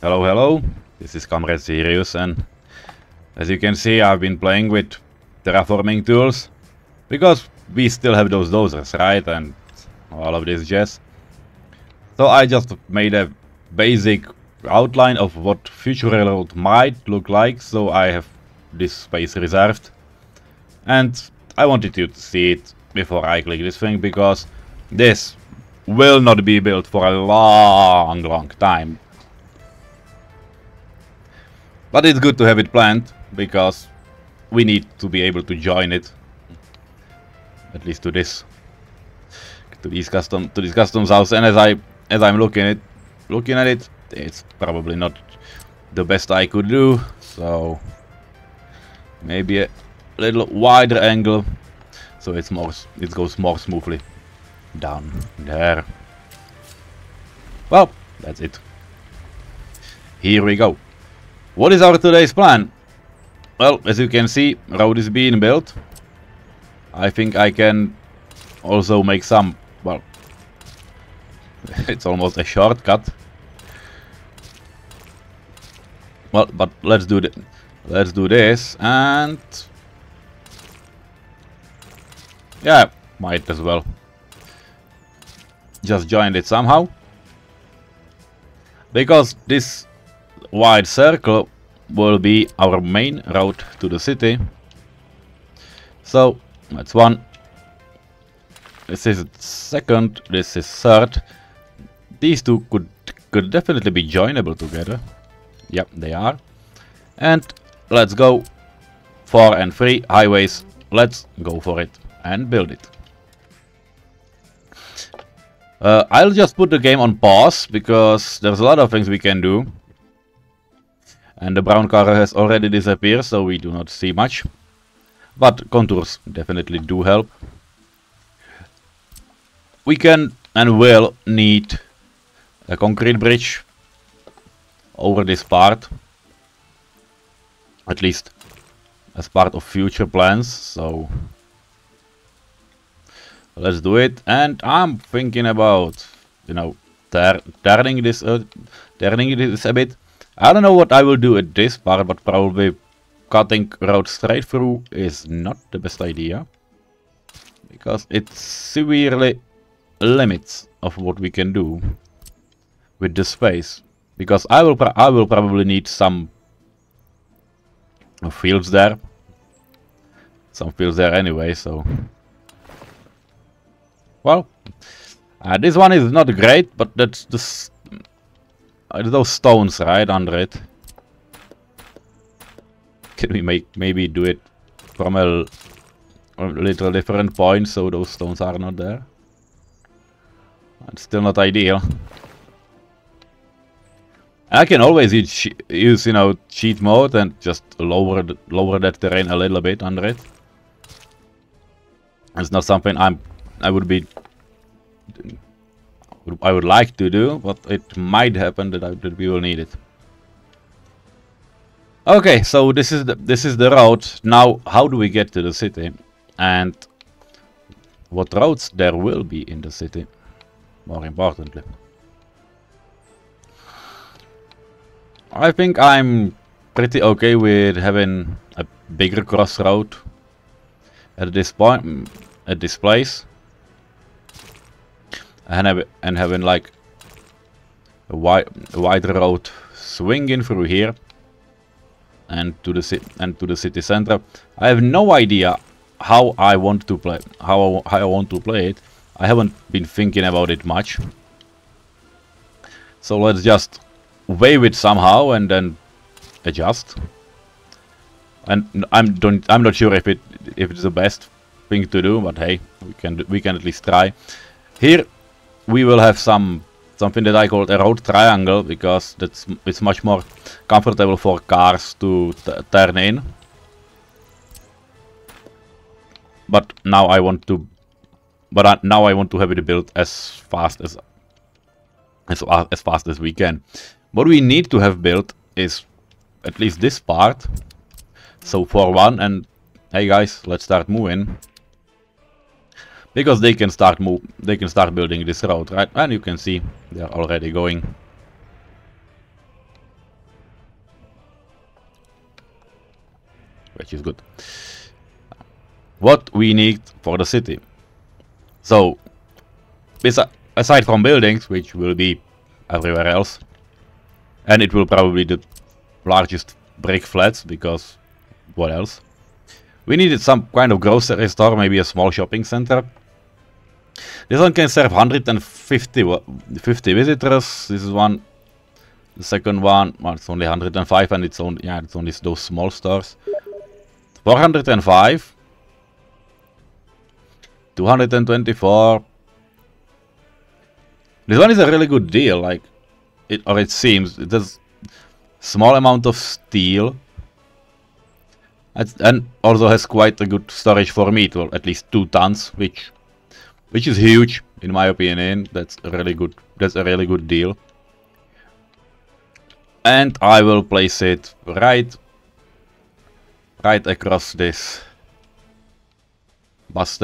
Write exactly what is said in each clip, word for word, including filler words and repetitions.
Hello, hello, this is Comrade Sirius, and as you can see, I've been playing with terraforming tools, because we still have those dozers, right, and all of this jazz. So I just made a basic outline of what future railroad might look like, so I have this space reserved. And I wanted you to see it before I click this thing, because this will not be built for a long, long time. But it's good to have it planned, because we need to be able to join it, at least to this, to these custom, to this customs house. And as I, as I'm looking at, looking at it, it's probably not the best I could do. So maybe a little wider angle, so it's more, it goes more smoothly down there. Well, that's it. Here we go. What is our today's plan? Well, as you can see, road is being built. I think I can also make some, well, it's almost a shortcut. Well, but let's do, let's do this, and yeah, might as well just join it somehow, because this wide circle will be our main road to the city. So that's one. This is second. This is third. These two could could definitely be joinable together. Yep, they are. And let's go four and three highways. Let's go for it and build it. Uh, I'll just put the game on pause, because there's a lot of things we can do. And the brown car has already disappeared, so we do not see much. But contours definitely do help. We can and will need a concrete bridge over this part. At least as part of future plans, so let's do it. And I'm thinking about, you know, tur turning this uh, turning this a bit. I don't know what I will do at this part, but probably cutting road straight through is not the best idea, because it severely limits of what we can do with the space. Because I will, pro I will probably need some fields there, some fields there anyway. So, well, uh, this one is not great, but that's the. Those stones right under it. Can we make maybe do it from a, a little different point, so those stones are not there? It's still not ideal. I can always use, use you know, cheat mode and just lower the, lower that terrain a little bit under it. It's not something I'm I would be. I would like to do, but it might happen that, I, that we will need it. Okay, so this is the, this is the road. Now, how do we get to the city, and what roads there will be in the city? More importantly, I think I'm pretty okay with having a bigger crossroad at this point, at this place. And, have, and having like a, wide, a wider road swinging through here and to the and to the city center. I have no idea how I want to play how I, how I want to play it. I haven't been thinking about it much. So let's just wave it somehow and then adjust. And I'm don't I'm not sure if it if it's the best thing to do, but hey, we can we can at least try. Here we will have some something that I called a road triangle, because that's it's much more comfortable for cars to t turn in. But now I want to, but I, now I want to have it built as fast as as as fast as we can. What we need to have built is at least this part. So for one, and hey guys, let's start moving. Because they can start move, they can start building this road, right? And you can see they are already going. which is good. What we need for the city. So, aside from buildings, which will be everywhere else, and it will probably be the largest brick flats, because what else? We needed some kind of grocery store, maybe a small shopping center. This one can serve one hundred fifty visitors. This is one. The second one, well, it's only one hundred five, and it's only, yeah, it's only those small stores. four hundred five. two hundred twenty-four. This one is a really good deal, like, it, or it seems. It has small amount of steel, and, and also has quite a good storage for meat, well, at least two tons, which, which is huge in my opinion. That's a really good. That's a really good deal. And I will place it right, right across this bus,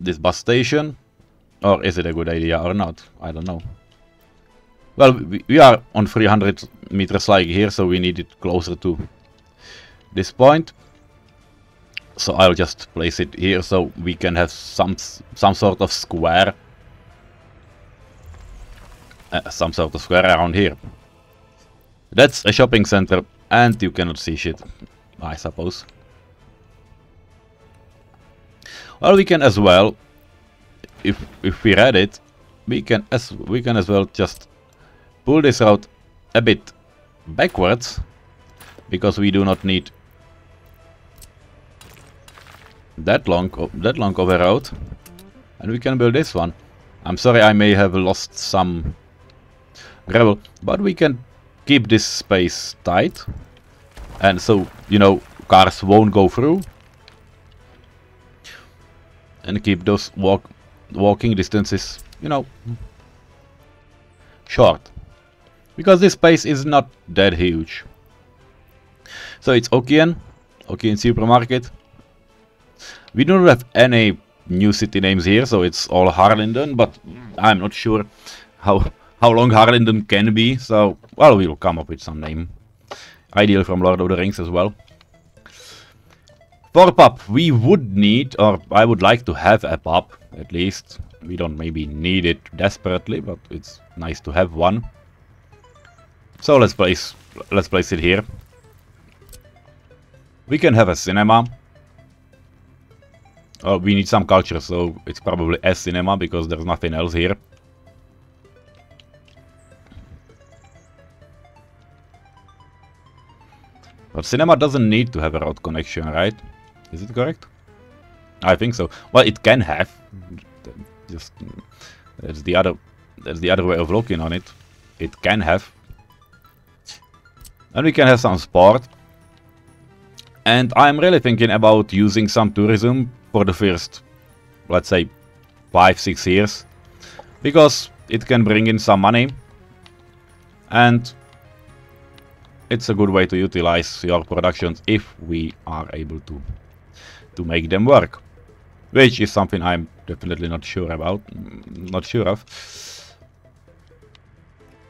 this bus station. Or is it a good idea or not? I don't know. Well, we, we are on three hundred meters like here, so we need it closer to this point. So I'll just place it here, so we can have some some sort of square, uh, some sort of square around here. That's a shopping center, and you cannot see shit, I suppose. Well, we can as well, if if we read it, we can as we can as well just pull this out a bit backwards, because we do not need that long that long of a road, and we can build this one. I'm sorry, I may have lost some gravel, but we can keep this space tight, and so, you know, cars won't go through, and keep those walk walking distances, you know, short, because this space is not that huge. So it's Okean, Okean supermarket. We don't have any new city names here, so it's all Harlinden, but I'm not sure how how long Harlinden can be, so, well, we'll come up with some name. Ideal from Lord of the Rings as well. For pub, we would need, or I would like to have a pub, at least. We don't maybe need it desperately, but it's nice to have one. So let's place, let's place it here. We can have a cinema. Oh, we need some culture, so it's probably a cinema, because there's nothing else here. But cinema doesn't need to have a road connection, right? Is it correct? I think so. Well, it can have. Just that's the other that's the other way of looking on it. It can have. And we can have some sport. And I'm really thinking about using some tourism for the first, let's say, five, six years. Because it can bring in some money. And it's a good way to utilize your productions if we are able to to make them work, which is something I'm definitely not sure about, not sure of.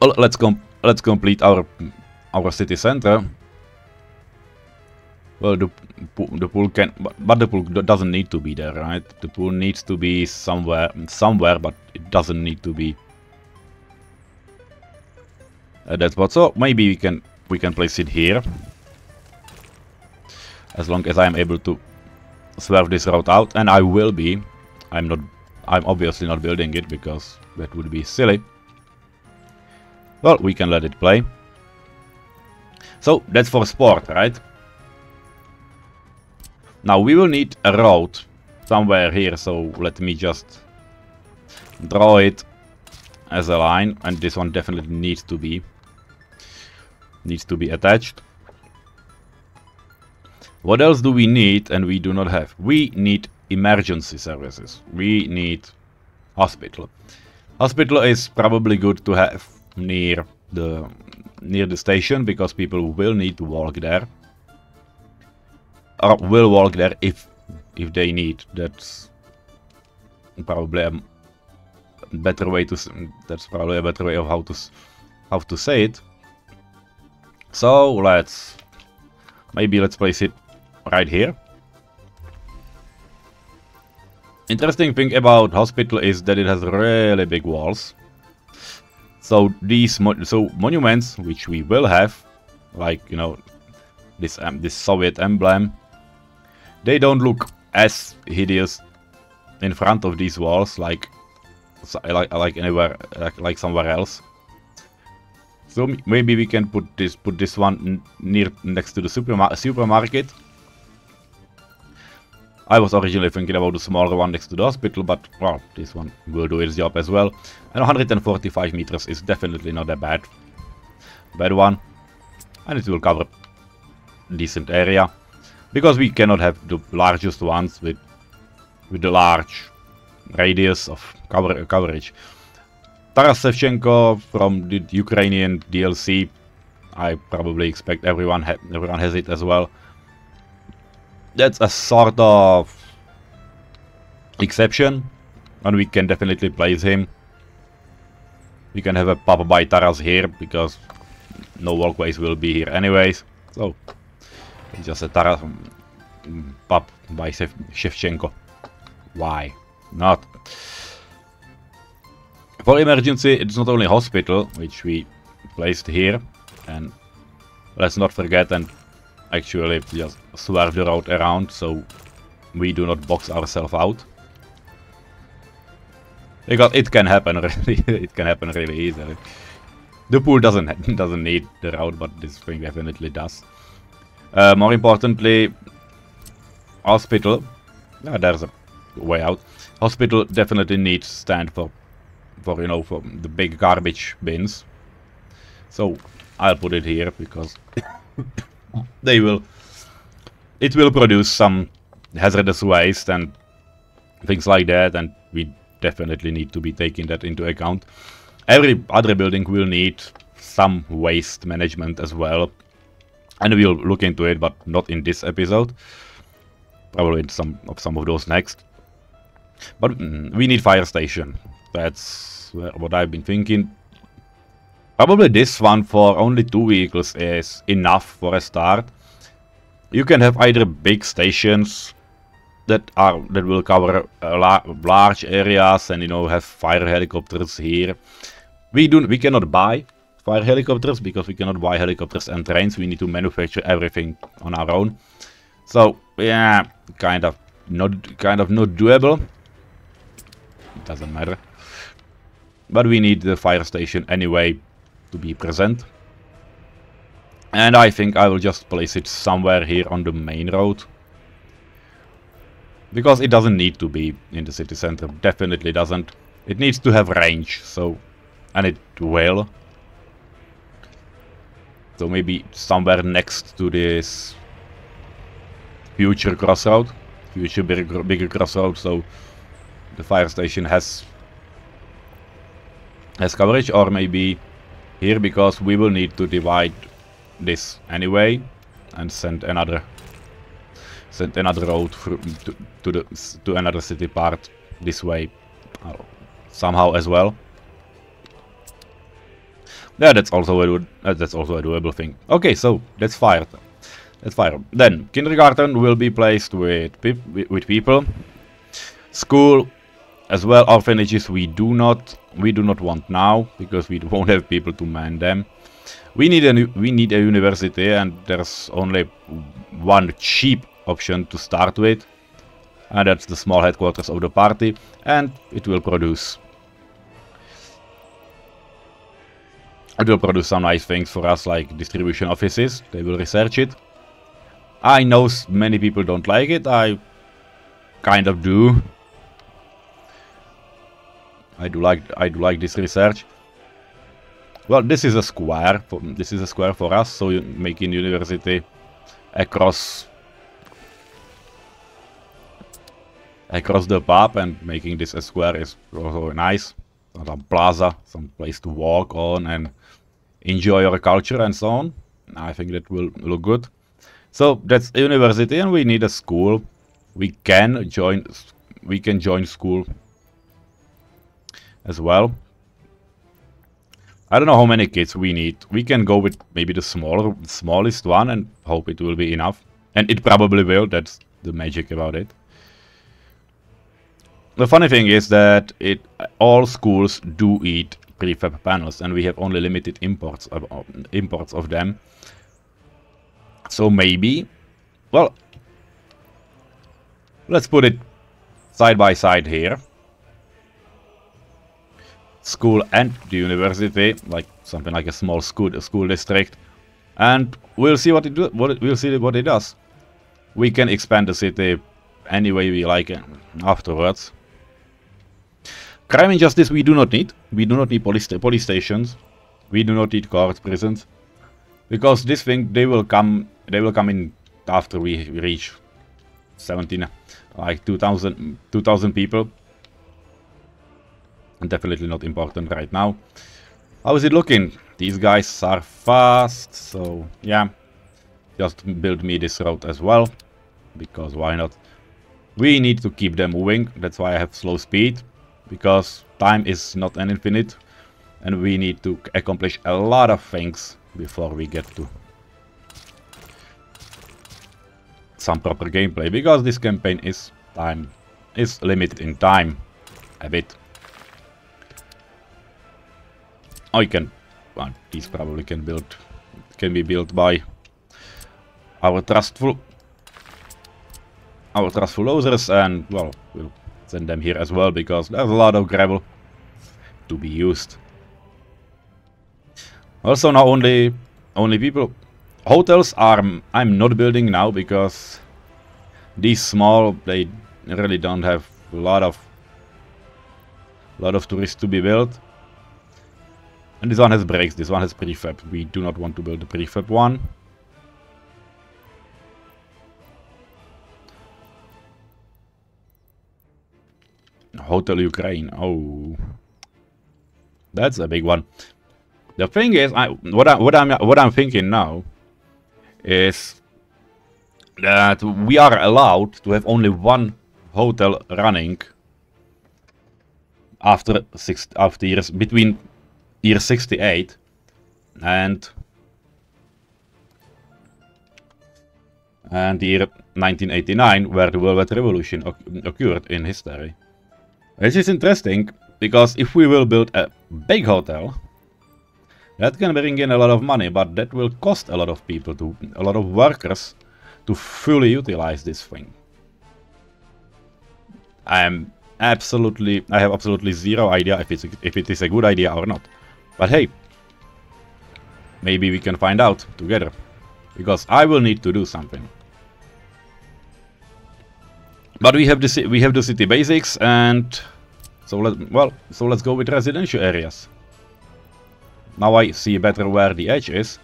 Well, let's com let's complete our our city center. Well, the the pool can, but, but the pool doesn't need to be there, right? The pool needs to be somewhere, somewhere, but it doesn't need to be. Uh, that's what. So maybe we can. We can place it here, as long as I'm able to swerve this route out, and I will be. I'm not. I'm obviously not building it, because that would be silly. Well, we can let it play. So that's for sport, right? Now we will need a road somewhere here. So let me just draw it as a line, and this one definitely needs to be. Needs to be attached. What else do we need and we do not have? We need emergency services. We need hospital. Hospital is probably good to have near the near the station, because people will need to walk there, or will walk there if if they need. That's probably a better way to. That's probably a better way of how to how to say it. So let's maybe let's place it right here. Interesting thing about hospital is that it has really big walls. So these mo so monuments, which we will have, like, you know, this um, this Soviet emblem, they don't look as hideous in front of these walls, like like like anywhere, like, like somewhere else. So maybe we can put this put this one near next to the superma supermarket. I was originally thinking about the smaller one next to the hospital, but, well, this one will do its job as well. And one hundred forty-five meters is definitely not a bad, bad one. And it will cover a decent area. Because we cannot have the largest ones with, with the large radius of cover, coverage. Taras Shevchenko from the Ukrainian D L C. I probably expect everyone, ha everyone has it as well. That's a sort of exception, and we can definitely place him. We can have a pub by Taras here, because no walkways will be here anyways. So, it's just a Taras pub by Shevchenko. Why not? For emergency, it's not only hospital, which we placed here. And let's not forget and actually just swerve the road around, so we do not box ourselves out. Because it can happen really, it can happen really easily. The pool doesn't doesn't need the road, but this thing definitely does. Uh, more importantly, hospital. Ah, there's a way out. Hospital definitely needs stand for, for you know, for the big garbage bins. So I'll put it here because. They will. It will produce some hazardous waste and things like that, and we definitely need to be taking that into account. Every other building will need some waste management as well, and we'll look into it, but not in this episode. Probably in some of some of those next. But mm, we need fire station. That's what I've been thinking. Probably this one for only two vehicles is enough for a start. You can have either big stations that are that will cover uh, la large areas, and you know, have fire helicopters here. We do we cannot buy fire helicopters because we cannot buy helicopters and trains. We need to manufacture everything on our own. So yeah, kind of not kind of not doable. It doesn't matter. But we need the fire station anyway. To be present, and I think I will just place it somewhere here on the main road, because it doesn't need to be in the city center. Definitely doesn't. It needs to have range, so, and it will. So maybe somewhere next to this future crossroad, future bigger, bigger crossroad, so the fire station has has coverage, or maybe. Here, because we will need to divide this anyway, and send another send another road through to, to the to another city part this way somehow as well. Yeah, that's also a uh, that's also a doable thing. Okay, so that's fire. That's fire. Then kindergarten will be placed with pe with people, school. As well, orphanages we do not we do not want now, because we won't have people to man them. We need a we need a university, and there's only one cheap option to start with, and that's the small headquarters of the party, and it will produce it will produce some nice things for us, like distribution offices. They will research it. I know many people don't like it. I kind of do. I do like I do like this research. Well, this is a square. For, this is a square for us. So you making university across across the pub and making this a square is also nice. Some plaza, some place to walk on and enjoy your culture and so on. I think that will look good. So that's university, and we need a school. We can join. We can join school. As well. I don't know how many kids we need. We can go with maybe the smaller, smallest one and hope it will be enough. And it probably will, that's the magic about it. The funny thing is that it all schools do eat prefab panels, and we have only limited imports of, of, imports of them. So maybe, well, let's put it side by side here. School and the university, like something like a small school, a school district, and we'll see what it do, what it, we'll see what it does. We can expand the city any way we like afterwards. Crime and justice we do not need. We do not need police police stations. We do not need courts, prisons, because this thing they will come they will come in after we reach seventeen, like two thousand people. Definitely not important right now. How is it looking? These guys are fast, so yeah. Just build me this road as well, because why not? We need to keep them moving, that's why I have slow speed, because time is not an infinite, and we need to accomplish a lot of things before we get to some proper gameplay, because this campaign is time is limited in time a bit. I can, well, these probably can build, can be built by our trustful, our trustful losers, and well, we'll send them here as well because there's a lot of gravel to be used. Also, now only, only people, hotels are. I'm not building now because these small, they really don't have a lot of, lot of tourists to be built. And this one has brakes, this one has prefab. We do not want to build the prefab one. Hotel Ukraine, oh. That's a big one. The thing is, I, what, I, what, I'm, what I'm thinking now is that we are allowed to have only one hotel running after six, after years, between year sixty-eight and and the year nineteen eighty-nine, where the Velvet Revolution occurred in history. This is interesting because if we will build a big hotel, that can bring in a lot of money, but that will cost a lot of people, to a lot of workers, to fully utilize this thing. I am absolutely, I have absolutely zero idea if it's if it is a good idea or not. But hey, maybe we can find out together, because I will need to do something. But we have the we have the city basics, and so let well so let's go with residential areas. Now I see better where the edge is.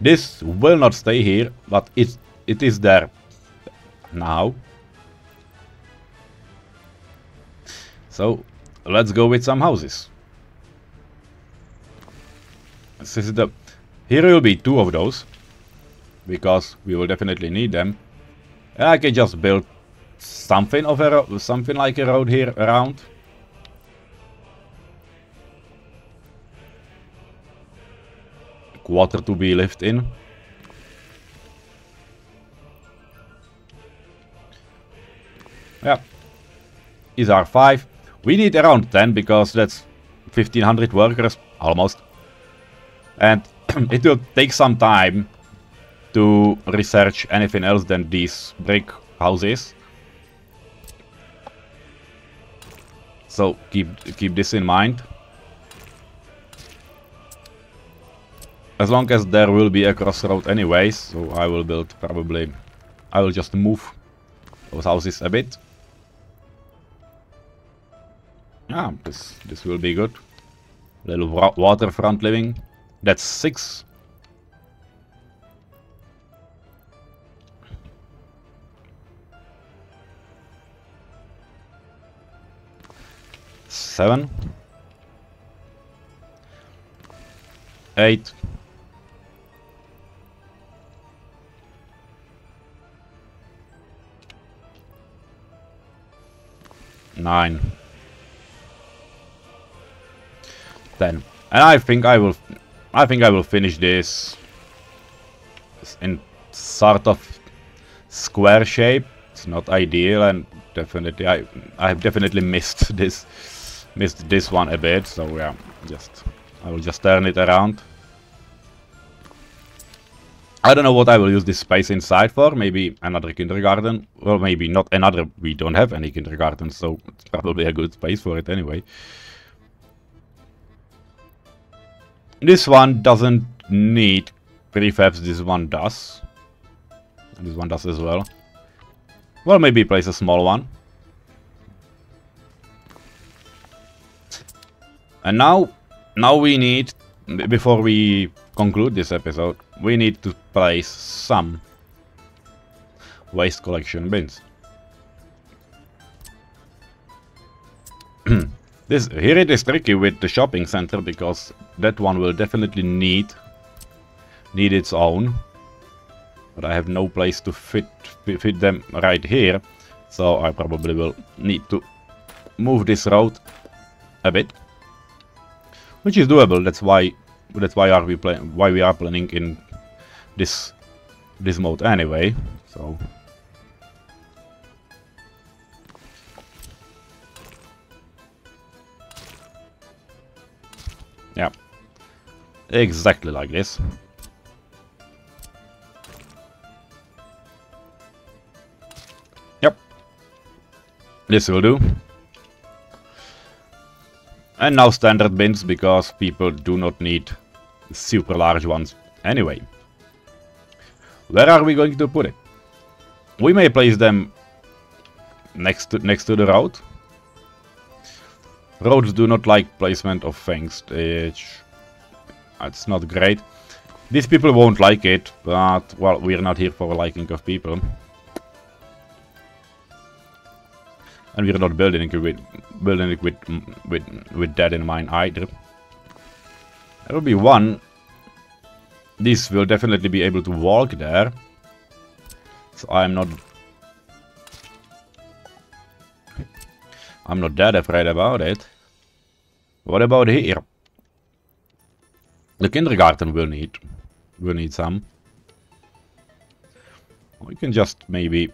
This will not stay here, but it it is there now. So let's go with some houses. This is the, here will be two of those, because we will definitely need them. And I can just build something of a something like a road here around. Quarter to be lived in. Yeah, these are five. We need around ten because that's fifteen hundred workers almost. And it will take some time to research anything else than these brick houses. So keep keep this in mind. As long as there will be a crossroad anyways, so I will build probably, I will just move those houses a bit. Ah, this this will be good. Little waterfront living. That's six. Seven. Eight. Nine. ten. And I think I will I think I will finish this in sort of square shape. It's not ideal, and definitely I I've definitely missed this missed this one a bit. So yeah, just I will just turn it around. I don't know what I will use this space inside for. Maybe another kindergarten. Well, maybe not another. We don't have any kindergartens, so it's probably a good space for it anyway. This one doesn't need prefabs. This one does. And this one does as well. Well, maybe place a small one. And now, now we need, before we conclude this episode, we need to place some waste collection bins. This here it is tricky with the shopping center, because that one will definitely need need its own, but I have no place to fit fit them right here, so I probably will need to move this road a bit, which is doable. That's why that's why are we playing why we are planning in this this mode anyway. So yeah, exactly like this. Yep, this will do. And now standard bins, because people do not need super large ones anyway. Where are we going to put it? We may place them next to, next to the road. Roads do not like placement of things. It's not great. These people won't like it, but well, we're not here for liking of people. And we're not building it with building it with with with that in mind either. There will be one. This will definitely be able to walk there. So I'm not I'm not that afraid about it. What about here? The kindergarten will need will need some. We can just maybe.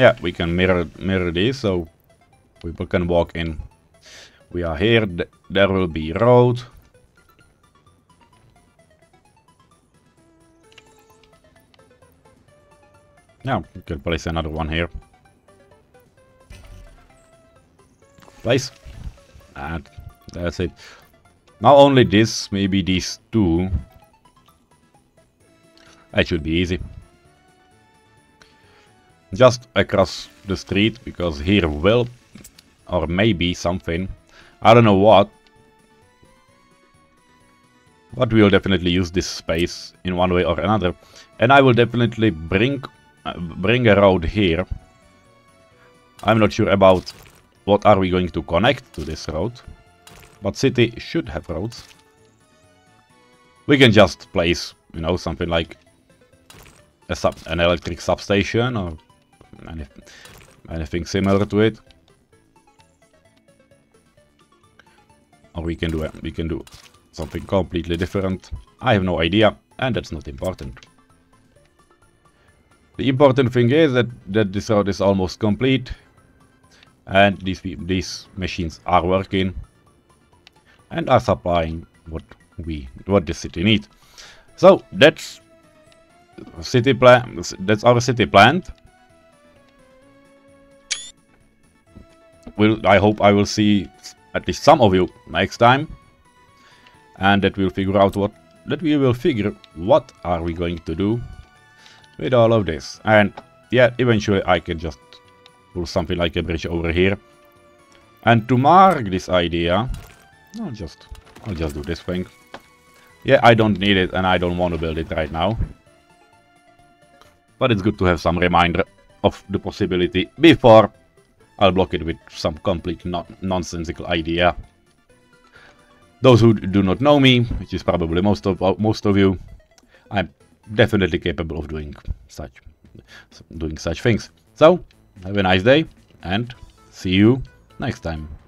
Yeah, we can mirror mirror this, so people can walk in. We are here. Th there will be road. Yeah, we can place another one here. Place, and that's it. Now only this, maybe these two. That should be easy. Just across the street, because here will or maybe something, I don't know what, but we will definitely use this space in one way or another. And I will definitely bring uh, bring a road here. I'm not sure about what are we going to connect to this road, but city should have roads. We can just place, you know, something like a sub an electric substation or Anything, anything similar to it, or we can do it. We can do something completely different. I have no idea, and that's not important. The important thing is that that this road is almost complete, and these these machines are working and are supplying what we what the city needs. So that's city plan. That's our city planned. Will, I hope I will see at least some of you next time, and that we'll figure out what that we will figure what are we going to do with all of this. And yeah, eventually I can just pull something like a bridge over here. And to mark this idea, I'll just I'll just do this thing. Yeah, I don't need it, and I don't want to build it right now, but it's good to have some reminder of the possibility before I'll block it with some complete non nonsensical idea. Those who do not know me, which is probably most of uh, most of you, I'm definitely capable of doing such doing such things. So have a nice day, and see you next time.